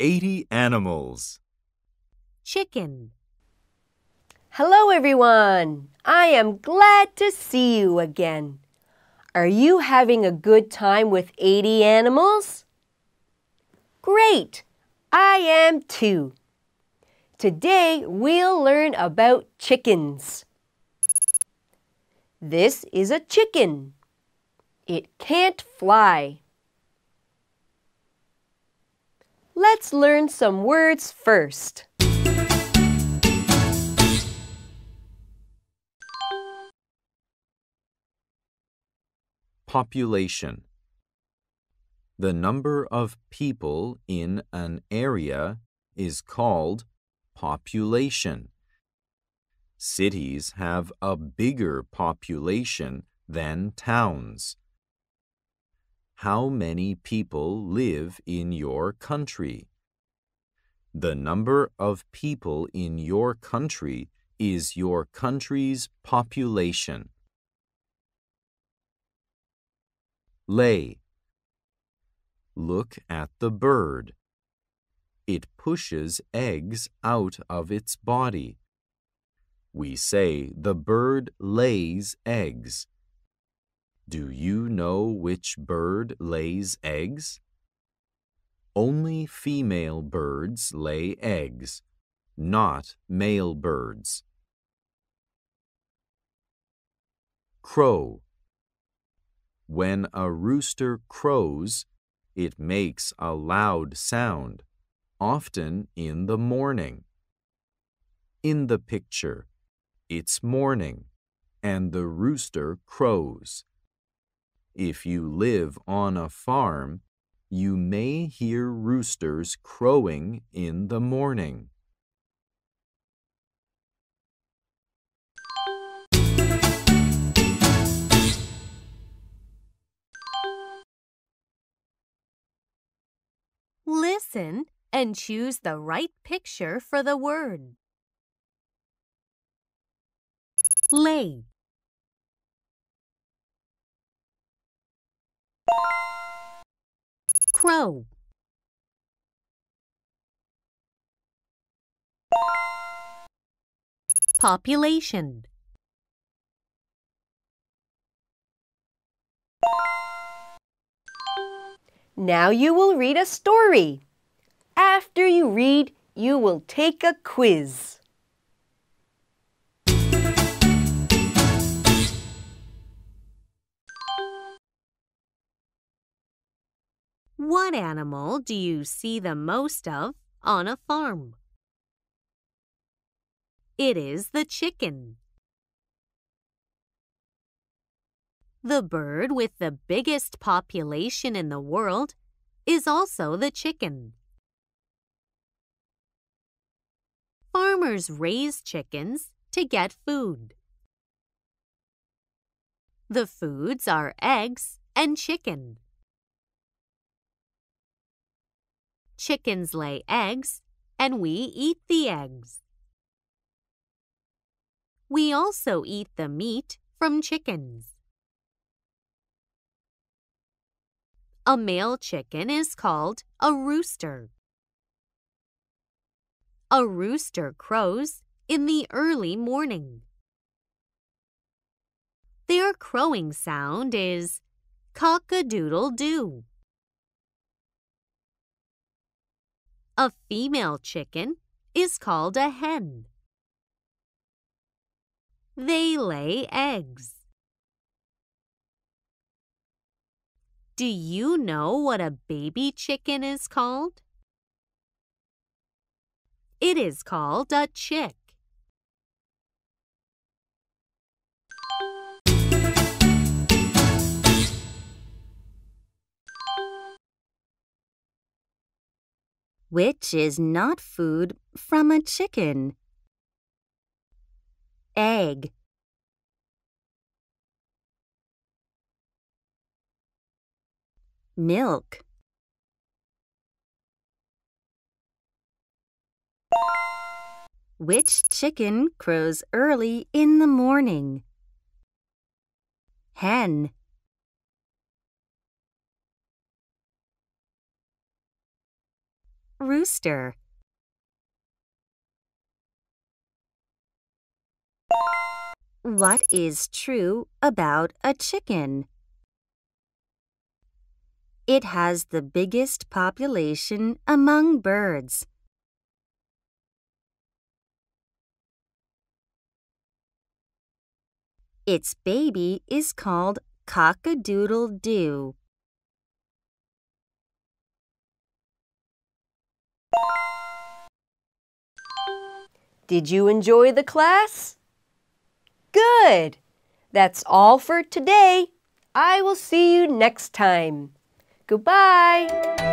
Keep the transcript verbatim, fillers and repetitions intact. eighty animals. Chicken. Hello, everyone. I am glad to see you again. Are you having a good time with eighty animals? Great! I am too. Today, we'll learn about chickens. This is a chicken. It can't fly. Let's learn some words first. Population. The number of people in an area is called population. Cities have a bigger population than towns. How many people live in your country? The number of people in your country is your country's population. Lay. Look at the bird. It pushes eggs out of its body. We say the bird lays eggs. Do you know which bird lays eggs? Only female birds lay eggs, not male birds. Crow. When a rooster crows, it makes a loud sound, often in the morning. In the picture, it's morning, and the rooster crows. If you live on a farm, you may hear roosters crowing in the morning. Listen and choose the right picture for the word. Lay. Crow. Population. Now you will read a story. After you read, you will take a quiz. What animal do you see the most of on a farm? It is the chicken. The bird with the biggest population in the world is also the chicken. Farmers raise chickens to get food. The foods are eggs and chicken. Chickens lay eggs, and we eat the eggs. We also eat the meat from chickens. A male chicken is called a rooster. A rooster crows in the early morning. Their crowing sound is cock-a-doodle-doo. A female chicken is called a hen. They lay eggs. Do you know what a baby chicken is called? It is called a chick. Which is not food from a chicken? Egg. Milk. Which chicken crows early in the morning? Hen. Rooster. What is true about a chicken? It has the biggest population among birds. Its baby is called cock-a-doodle-doo. Did you enjoy the class? Good! That's all for today. I will see you next time. Goodbye!